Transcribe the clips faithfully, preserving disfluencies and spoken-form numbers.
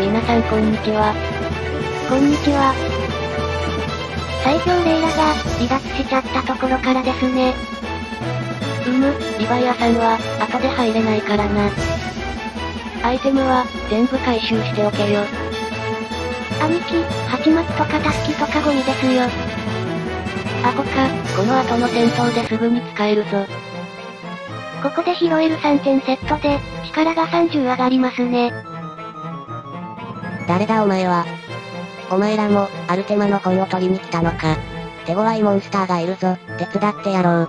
皆さんこんにちは。こんにちは。最強レイラが離脱しちゃったところからですね。うむ、リバイアさんは後で入れないからな。アイテムは全部回収しておけよ。兄貴、ハチマキとかタスキとかゴミですよ。アホか、この後の戦闘ですぐに使えるぞ。ここで拾えるさんてんセットで、力がさんじゅう上がりますね。誰だお前は。お前らも、アルテマの本を取りに来たのか。手強いモンスターがいるぞ、手伝ってやろう。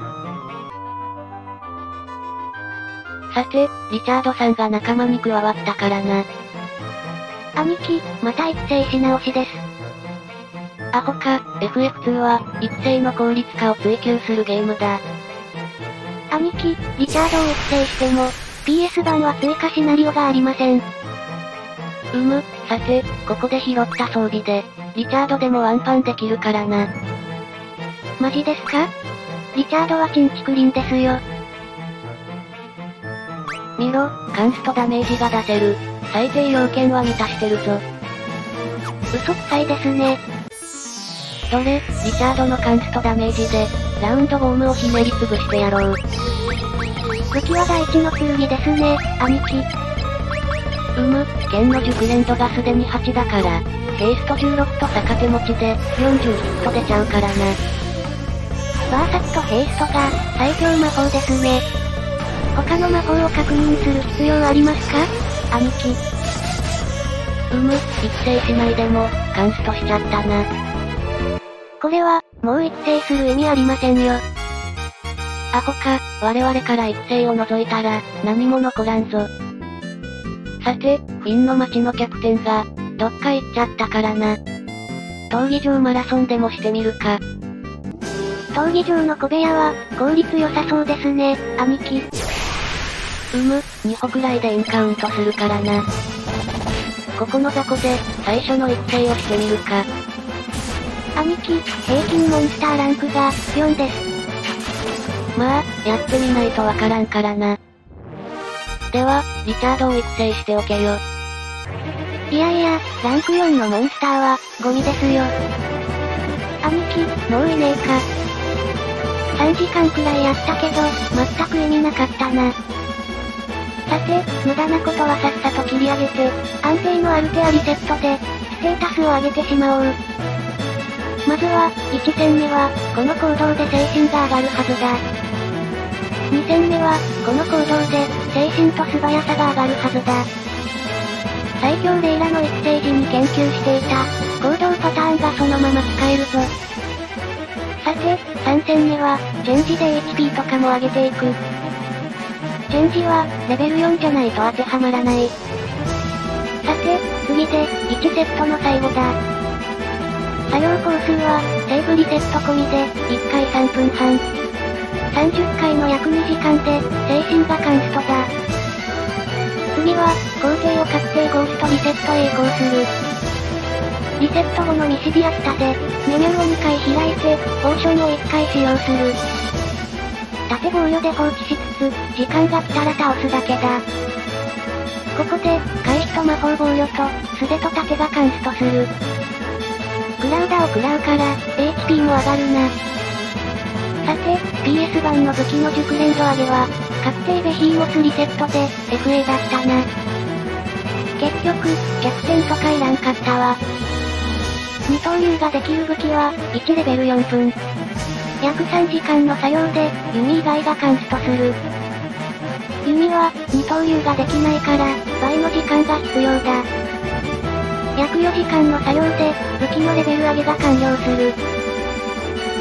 さて、リチャードさんが仲間に加わったからな。兄貴、また育成し直しです。アホか、エフエフツー は、育成の効率化を追求するゲームだ。兄貴、リチャードを育成しても、ピーエス 版は追加シナリオがありません。うむ、さて、ここで拾った装備で、リチャードでもワンパンできるからな。マジですか？リチャードはチンチクリンですよ。見ろ、カンストダメージが出せる。最低要件は満たしてるぞ。嘘くさいですね。それ、リチャードのカンストダメージで、ラウンドボームをひねりつぶしてやろう。武器は第一の剣ですね、兄貴。うむ、剣の熟練度がすでにはちだから、ヘイストじゅうろくと逆手持ちで、よんじゅうヒット出ちゃうからな。バーサスとヘイストが、最強魔法ですね。他の魔法を確認する必要ありますか？兄貴。うむ、育成しないでも、カンストしちゃったな。これは、もう育成する意味ありませんよ。アホか、我々から育成を除いたら、何も残らんぞ。さて、フィンの町のキャプテンが、どっか行っちゃったからな。闘技場マラソンでもしてみるか。闘技場の小部屋は、効率良さそうですね、兄貴。うむ、に歩くらいでエンカウントするからな。ここの雑魚で、最初の育成をしてみるか。兄貴、平均モンスターランクが、よんです。まあ、やってみないとわからんからな。では、リチャードを育成しておけよ。いやいや、ランクよんのモンスターは、ゴミですよ。兄貴、もういねえか。さんじかんくらいやったけど、全く意味なかったな。さて、無駄なことはさっさと切り上げて、安定のアルテアリセットで、ステータスを上げてしまおう。まずは、いち戦目は、この行動で精神が上がるはずだ。に戦目は、この行動で、精神と素早さが上がるはずだ。最強レイラの育成時に研究していた、行動パターンがそのまま使えるぞ。さて、さん戦目は、チェンジで エイチピー とかも上げていく。チェンジは、レベルよんじゃないと当てはまらない。さて、次で、いちセットの最後だ。作業工数は、セーブリセット込みで、いっかいさんぷんはん。さんじゅっかいの約にじかんで、精神がカンストだ。次は、工程を確定ゴーストリセットへ移行する。リセット後のミシビアスタで、メニューをにかい開いて、ポーションをいっかい使用する。縦防御で放置しつつ、時間が来たら倒すだけだ。ここで、回避と魔法防御と、素手と盾がカンストする。クラウダを食らうから、エイチピー も上がるな。さて、ピーエス 版の武器の熟練度上げは、確定ベヒーモスリセットで、エフエー だったな。結局、逆転とかいらんかったわ。二刀流ができる武器は、いちレベルよんぷん。約さんじかんの作業で、弓以外がカンストする。弓は、二刀流ができないから、倍の時間が必要だ。約よじかんの作業で、武器のレベル上げが完了する。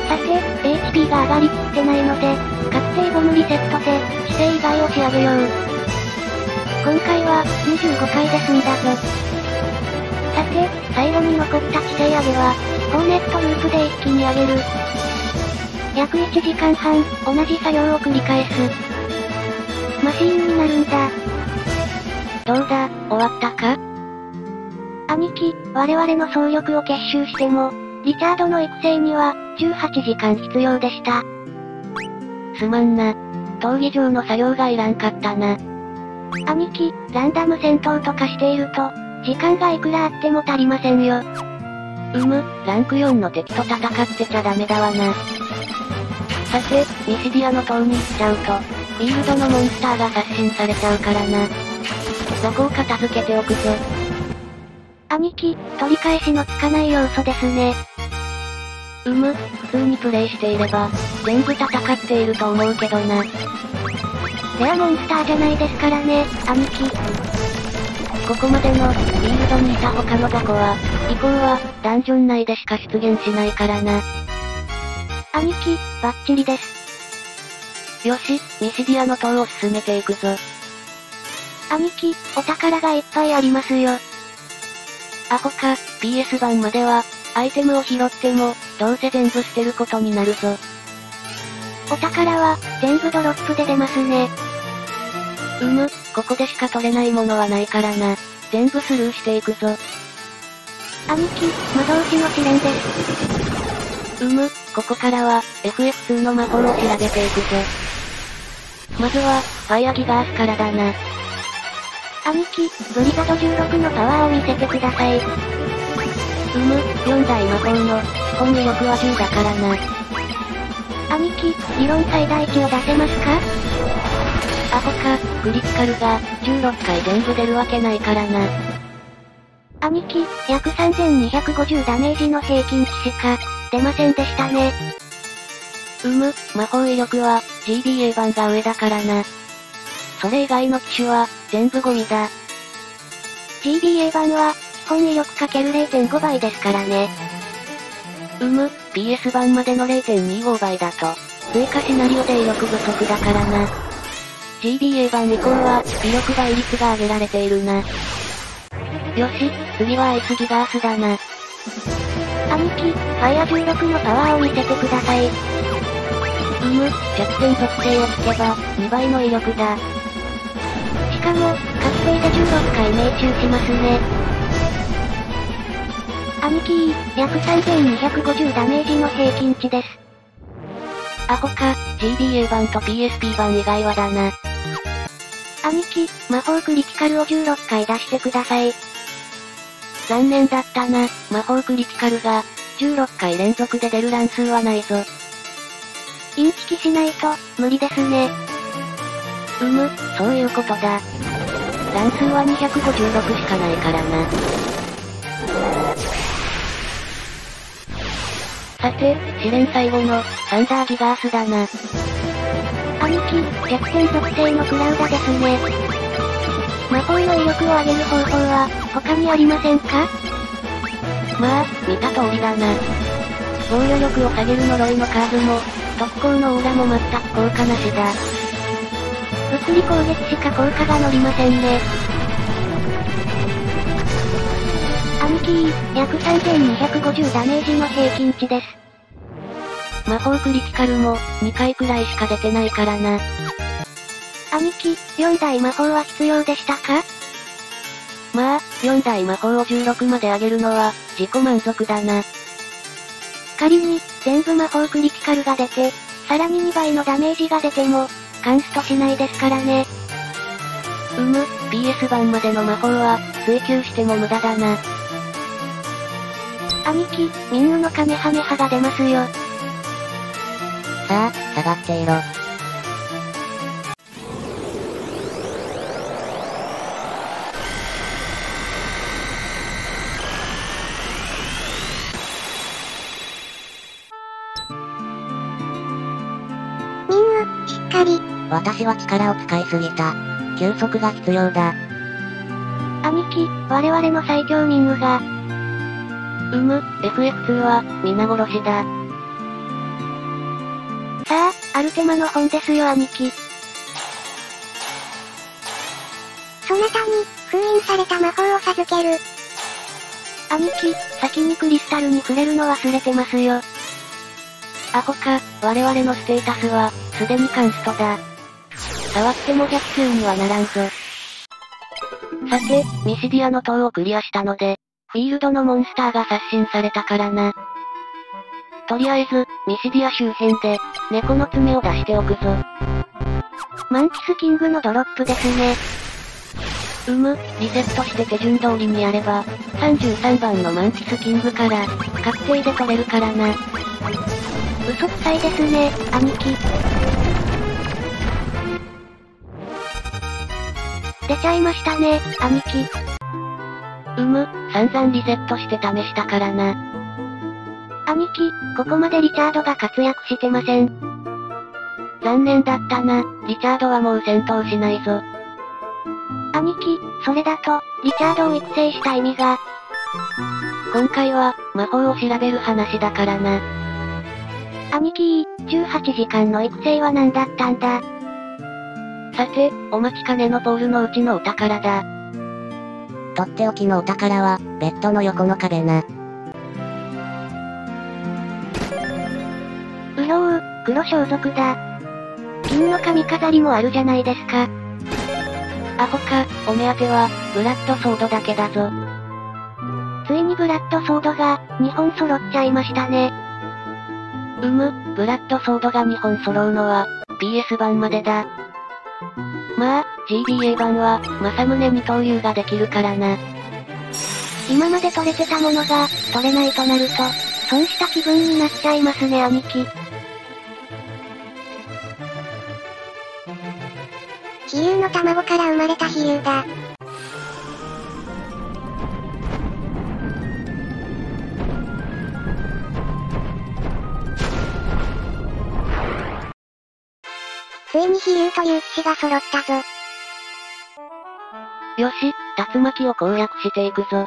さて、エイチピー が上がりきってないので、確定ゴムリセットで、姿勢以外を仕上げよう。今回は、にじゅうごかいで済んだぞ。さて、最後に残った姿勢上げは、コーネットループで一気に上げる。約いちじかんはん、同じ作業を繰り返す。マシーンになるんだ。どうだ、終わったか？兄貴、我々の総力を結集しても、リチャードの育成には、じゅうはちじかん必要でした。すまんな。闘技場の作業がいらんかったな。兄貴、ランダム戦闘とかしていると、時間がいくらあっても足りませんよ。うむ、ランクよんの敵と戦ってちゃダメだわな。さて、ミシディアの塔に行っちゃうと、フィールドのモンスターが刷新されちゃうからな。そこを片付けておくぜ。兄貴、取り返しのつかない要素ですね。うむ、普通にプレイしていれば、全部戦っていると思うけどな。レアモンスターじゃないですからね、兄貴。ここまでの、フィールドにいた他のごこは、以降は、ダンジョン内でしか出現しないからな。兄貴、バッチリです。よし、ミシディアの塔を進めていくぞ。兄貴、お宝がいっぱいありますよ。アホか、ピーエス 版までは、アイテムを拾っても、どうせ全部捨てることになるぞ。お宝は、全部ドロップで出ますね。うむ、ここでしか取れないものはないからな。全部スルーしていくぞ。兄貴、魔導士の試練です。うむ、ここからは、エフエフツー の魔法を調べていくぞ。まずは、ファイアギガースからだな。兄貴、ブリザドじゅうろくのパワーを見せてください。うむ、よん大魔法の、本威力はじゅうだからな。兄貴、理論最大値を出せますか？アホか、クリティカルが、じゅうろっかい全部出るわけないからな。兄貴、約さんぜんにひゃくごじゅうダメージの平均値しか、出ませんでしたね。うむ、魔法威力は、ジービーエー 版が上だからな。それ以外の機種は、全部ゴミだ。ジービーエー 版は、本威力 かけるれいてんご 倍ですからね。うむ、ピーエス 版までの れいてんにじゅうご 倍だと、追加シナリオで威力不足だからな。ジービーエー 版以降は、威力倍率が上げられているな。よし、次はアイスギガースだな。兄貴、ファイアじゅうろくのパワーを見せてください。うむ、弱点特性をつけば、にばいの威力だ。しかも、覚醒でじゅうろっかい命中しますね。兄貴、約さんぜんにひゃくごじゅうダメージの平均値です。アホか、ジービーエー 版と ピーエスピー 版以外はだな。兄貴、魔法クリティカルをじゅうろっかい出してください。残念だったな、魔法クリティカルが、じゅうろっかい連続で出る乱数はないぞ。インチキしないと、無理ですね。うむ、そういうことだ。乱数はにひゃくごじゅうろくしかないからな。さて、試練最後の、サンダーギガースだな。兄貴、弱点属性のクラウダですね。魔法の威力を上げる方法は、他にありませんか？まあ、見た通りだな。防御力を下げる呪いのカーブも、特攻のオーラも全く効果なしだ。物理攻撃しか効果が乗りませんね。兄貴、約さんぜんにひゃくごじゅうダメージの平均値です。魔法クリティカルも、にかいくらいしか出てないからな。兄貴、よん大魔法は必要でしたか？まあ、よん大魔法をじゅうろくまで上げるのは、自己満足だな。仮に、全部魔法クリティカルが出て、さらににばいのダメージが出ても、カンストしないですからね。うむ、ピーエス 版までの魔法は、追求しても無駄だな。兄貴、ミンウのカメハメハが出ますよ。さあ、下がっていろ。ミンウ、しっかり。私は力を使いすぎた。休息が必要だ。兄貴、我々の最強ミンウが。うむ、エフエフツー は、皆殺しだ。さあ、アルテマの本ですよ兄貴。そなたに、封印された魔法を授ける。兄貴、先にクリスタルに触れるの忘れてますよ。アホか、我々のステータスは、すでにカンストだ。触っても逆襲にはならんぞ。さて、ミシディアの塔をクリアしたので、フィールドのモンスターが刷新されたからな。とりあえず、ミシディア周辺で、猫の爪を出しておくぞ。マンキスキングのドロップですね。うむ、リセットして手順通りにやれば、さんじゅうさんばんのマンチスキングから、確定で取れるからな。嘘くさいですね、兄貴。出ちゃいましたね、兄貴。うむ、散々リセットして試したからな。兄貴、ここまでリチャードが活躍してません。残念だったな、リチャードはもう戦闘しないぞ。兄貴、それだと、リチャードを育成した意味が。今回は、魔法を調べる話だからな。兄貴、じゅうはちじかんの育成は何だったんだ。さて、お待ちかねのポールのうちのお宝だ。とっておきのお宝は、ベッドの横の壁な。うろう、黒装束だ。金の髪飾りもあるじゃないですか。アホか、お目当ては、ブラッドソードだけだぞ。ついにブラッドソードが、にほん揃っちゃいましたね。うむ、ブラッドソードがにほん揃うのは、ピーエス 版までだ。まあ、ジービーエー 版は、政宗に投入ができるからな。今まで取れてたものが、取れないとなると、損した気分になっちゃいますね、兄貴。飛竜の卵から生まれた飛竜だ。ついに飛竜という騎士が揃ったぞ。よし、竜巻を攻略していくぞ。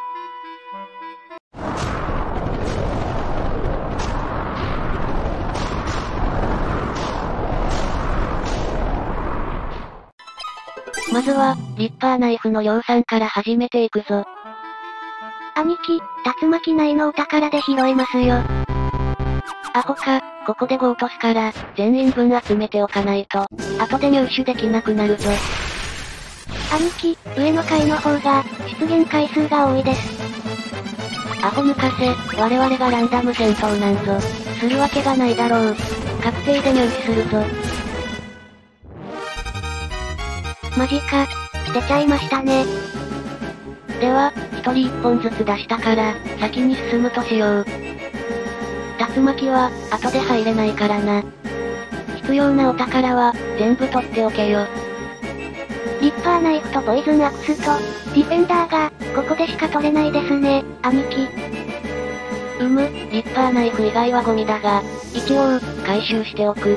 まずは、リッパーナイフの量産から始めていくぞ。兄貴、竜巻内のお宝で拾えますよ。アホか、ここで強とすから、全員分集めておかないと、後で入手できなくなるぞ。兄貴、上の階の方が、出現回数が多いです。アホ抜かせ、我々がランダム戦闘なんぞ、するわけがないだろう。確定で入手するぞ。マジか、出ちゃいましたね。では、一人一本ずつ出したから、先に進むとしよう。竜巻は、後で入れないからな。必要なお宝は、全部取っておけよ。リッパーナイフとポイズンアクスと、ディフェンダーが、ここでしか取れないですね、兄貴。うむ、リッパーナイフ以外はゴミだが、一応、回収しておく。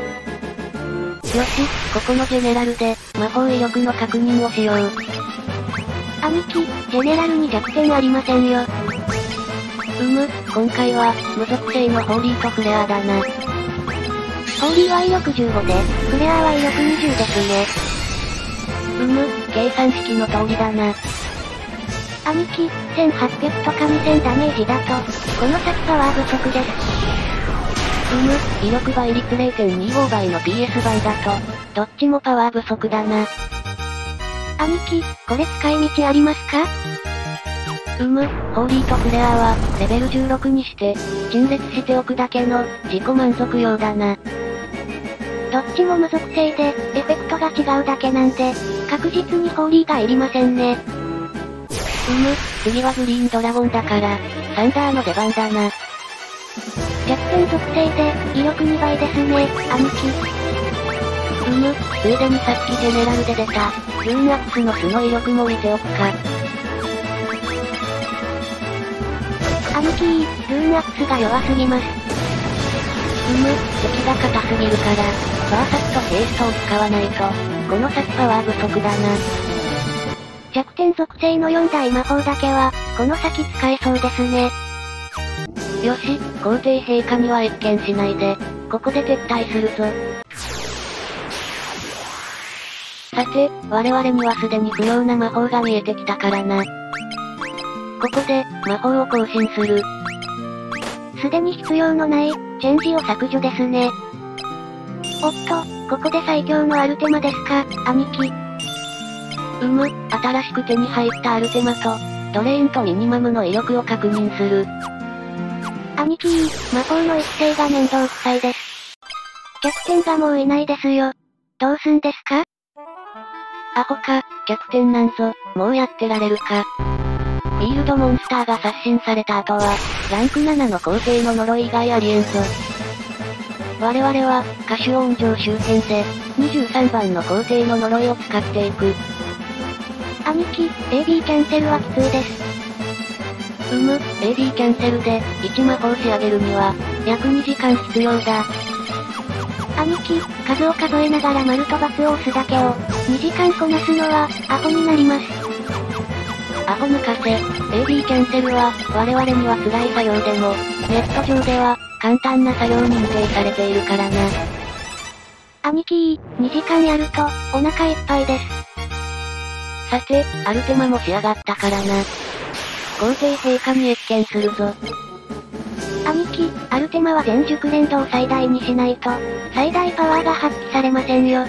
よし、ここのジェネラルで、魔法威力の確認をしよう。兄貴、ジェネラルに弱点ありませんよ。うむ、今回は、無属性のホーリーとフレアだな。ホーリーは威力じゅうごで、フレアは威力にじゅうですね。うむ、計算式の通りだな。兄貴、せんはっぴゃくとかにせんダメージだと、この先パワー不足です。うむ、威力倍率 れいてんにご 倍の ピーエス 倍だと、どっちもパワー不足だな。兄貴、これ使い道ありますか？うむ、ホーリーとフレアは、レベルじゅうろくにして、陳列しておくだけの、自己満足用だな。どっちも無属性で、エフェクトが違うだけなんで、確実にホーリーがいりませんね。うむ、次はグリーンドラゴンだから、サンダーの出番だな。弱点属性で、威力にばいですね、兄貴。うむ、ついでにさっきジェネラルで出た、ルーンアックスの素の威力も置いておくか。兄貴、ルーンアックスが弱すぎます。うむ、敵が硬すぎるから、バーサスとヘイストを使わないと、この先パワー不足だな。弱点属性のよん大魔法だけは、この先使えそうですね。よし、皇帝陛下には越見しないで、ここで撤退するぞ。さて、我々にはすでに不要な魔法が見えてきたからな。ここで、魔法を更新する。すでに必要のない、チェンジを削除ですね。おっと、ここで最強のアルテマですか、兄貴。うむ、新しく手に入ったアルテマと、ドレインとミニマムの威力を確認する。兄貴、魔法の育成が面倒くさいです。弱点がもういないですよ。どうすんですか？アホか、逆転なんぞ、もうやってられるか。フィールドモンスターが刷新された後は、ランクななの皇帝の呪い以外ありえんぞ。我々は、カシュオン城周辺で、にじゅうさんばんの皇帝の呪いを使っていく。兄貴、エービー キャンセルはきついです。うむ、エービー キャンセルで、いち魔法仕上げるには、約にじかん必要だ。兄貴、数を数えながら丸と×を押すだけを、にじかんこなすのは、アホになります。アホ抜かせ、エービー キャンセルは、我々には辛い作業でも、ネット上では、簡単な作業認定されているからな。兄貴、にじかんやると、お腹いっぱいです。さて、アルテマも仕上がったからな。皇帝陛下に謁見するぞ。兄貴、アルテマは全熟練度を最大にしないと、最大パワーが発揮されませんよ。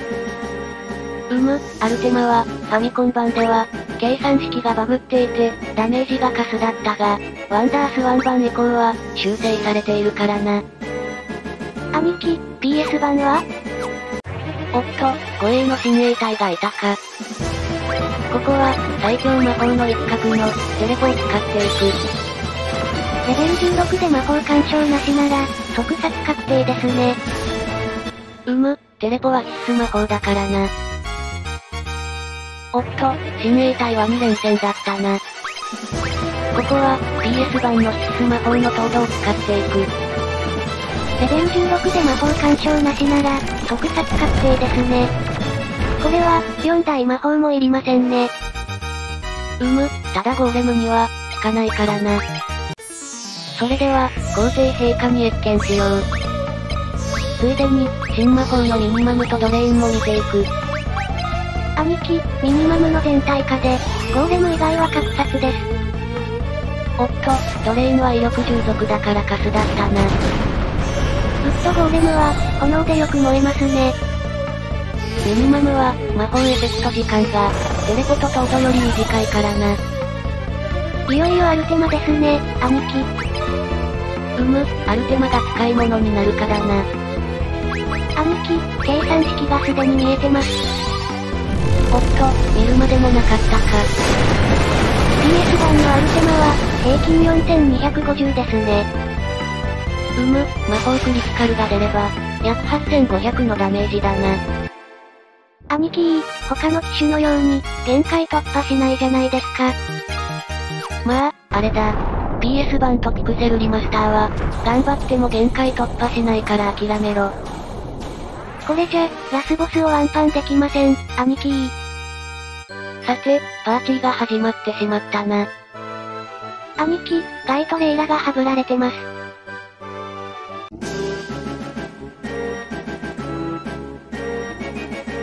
うむ、アルテマは、ファミコン版では、計算式がバグっていて、ダメージがカスだったが、ワンダースワン版以降は、修正されているからな。兄貴、ピーエス 版は？おっと、護衛の親衛隊がいたか。ここは、最強魔法の一角の、テレポを使っていく。レベルじゅうろくで魔法干渉なしなら、即殺確定ですね。うむ、テレポは必須魔法だからな。おっと、親衛隊はに連戦だったな。ここは、ピーエス 版の必須魔法の東道を使っていく。レベルじゅうろくで魔法干渉なしなら、即殺確定ですね。これは、よん大魔法もいりませんね。うむ、ただゴーレムには、効かないからな。それでは、皇帝陛下に謁見しよう。ついでに、新魔法のミニマムとドレインも見ていく。兄貴、ミニマムの全体化で、ゴーレム以外は格殺です。おっと、ドレインは威力従属だからカスだったな。ずっとゴーレムは、炎でよく燃えますね。ミニマムは、魔法エフェクト時間が、テレポと東道より短いからな。いよいよアルテマですね、兄貴。うむ、アルテマが使い物になるかだな。兄貴、計算式がすでに見えてます。おっと、見るまでもなかったか。ピーエス 版のアルテマは、平均よんせんにひゃくごじゅうですね。うむ、魔法クリティカルが出れば、約はっせんごひゃくのダメージだな。兄貴、他の機種のように、限界突破しないじゃないですか。まあ、あれだ。ピーエス 版とピクセルリマスターは、頑張っても限界突破しないから諦めろ。これじゃ、ラスボスをワンパンできません、兄貴。さて、パーティーが始まってしまったな。兄貴、ガイとレイラがはぶられてます。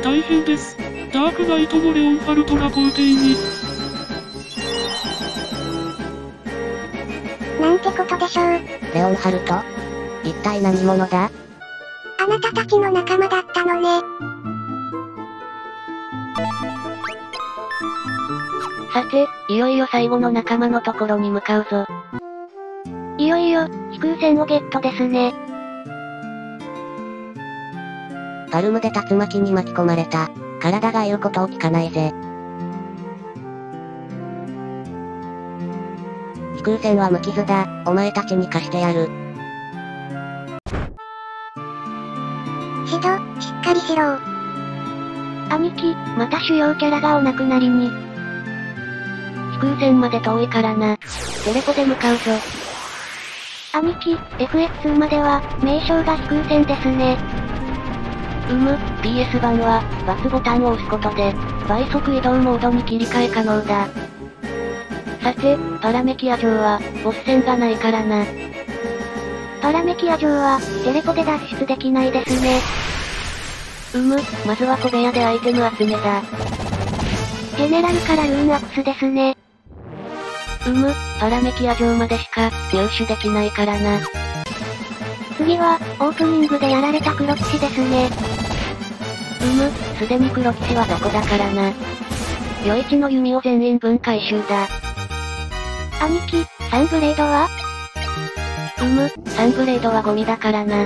大変です。ダークガイともレオンハルトが皇帝に。なんてことでしょう。レオンハルト？一体何者だ？あなたたちの仲間だったのね。さて、いよいよ最後の仲間のところに向かうぞ。いよいよ、飛空船をゲットですね。パルムで竜巻に巻き込まれた。体が言うことを聞かないぜ。飛空船は無傷だ。お前たちに貸してやる。シド、しっかりしろ。兄貴、また主要キャラがお亡くなりに。飛空船まで遠いからな。テレポで向かうぞ。兄貴、エフエフツー までは、名称が飛空船ですね。うむ、ピーエス 版は、バツボタンを押すことで、倍速移動モードに切り替え可能だ。さて、パラメキア城は、ボス戦がないからな。パラメキア城は、テレポで脱出できないですね。うむ、まずは小部屋でアイテム集めだ。ジェネラルからルーンアクスですね。うむ、パラメキア城までしか、入手できないからな。次は、オープニングでやられた黒騎士ですね。うむ、すでに黒騎士は雑魚だからな。余市の弓を全員分回収だ。兄貴、サンブレードは？うむ、サンブレードはゴミだからな。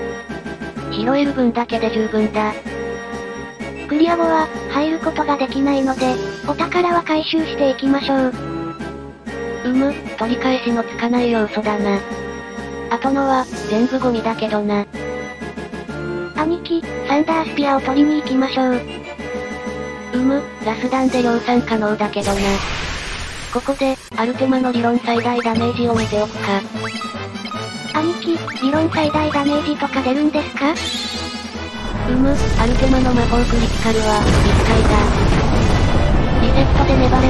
拾える分だけで十分だ。クリア後は、入ることができないので、お宝は回収していきましょう。うむ、取り返しのつかない要素だな。あとのは、全部ゴミだけどな。兄貴、サンダースピアを取りに行きましょう。うむ、ラス弾で量産可能だけどな。ここで、アルテマの理論最大ダメージを見ておくか。兄貴、理論最大ダメージとか出るんですか？うむ、アルテマの魔法クリティカルは、いっかいだ。リセットで粘れば、出す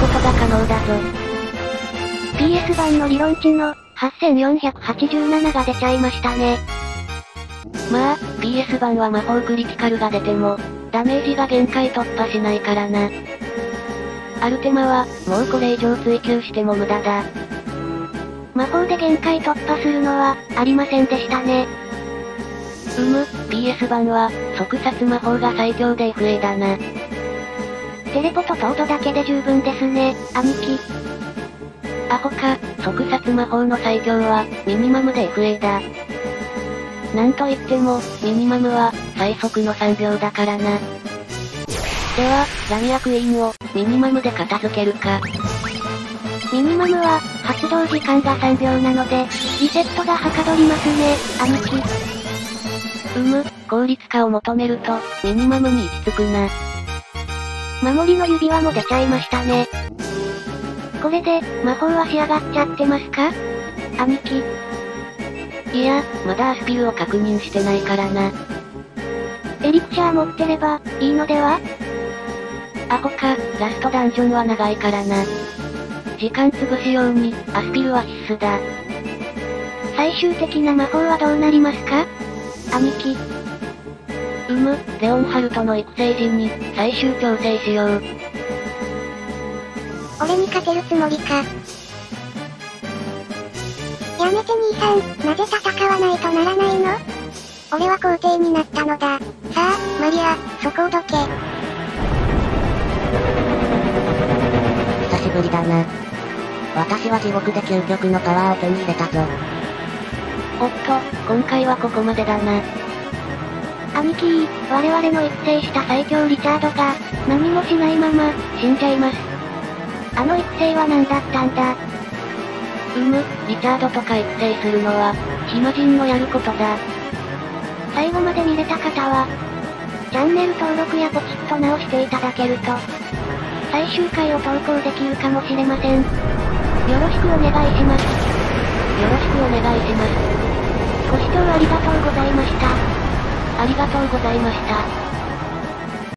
ことが可能だぞ。ピーエス 版の理論値の、はっせんよんひゃくはちじゅうななが出ちゃいましたね。まあ、ピーエス 版は魔法クリティカルが出ても、ダメージが限界突破しないからな。アルテマは、もうこれ以上追求しても無駄だ。魔法で限界突破するのは、ありませんでしたね。うむ、ピーエス 版は、即殺魔法が最強で エフエー だな。テレポと凍土だけで十分ですね、兄貴。アホか、即殺魔法の最強は、ミニマムで エフエー だ。なんといっても、ミニマムは、最速のさんびょうだからな。では、ラミアクイーンを、ミニマムで片付けるか。ミニマムは、発動時間がさんびょうなので、リセットがはかどりますね、兄貴。うむ、効率化を求めると、ミニマムに行き着くな。守りの指輪も出ちゃいましたね。これで、魔法は仕上がっちゃってますか？兄貴。いや、まだアスピルを確認してないからな。エリクシャー持ってれば、いいのでは？アホか、ラストダンジョンは長いからな。時間潰し用に、アスピルは必須だ。最終的な魔法はどうなりますか？兄貴。うむ、レオンハルトの育成時に、最終調整しよう。俺に勝てるつもりか。やめて兄さん、なぜ戦わないとならないの？俺は皇帝になったのだ。さあ、マリア、そこをどけ。久しぶりだな。私は地獄で究極のパワーを手に入れたぞ。おっと、今回はここまでだな。兄貴、我々の育成した最強リチャードが、何もしないまま、死んじゃいます。あの育成は何だったんだ？うむ、リチャードとか育成するのは、暇人のやることだ。最後まで見れた方は、チャンネル登録やポチッと直していただけると、最終回を投稿できるかもしれません。よろしくお願いします。よろしくお願いします。ご視聴ありがとうございました。ありがとうございました。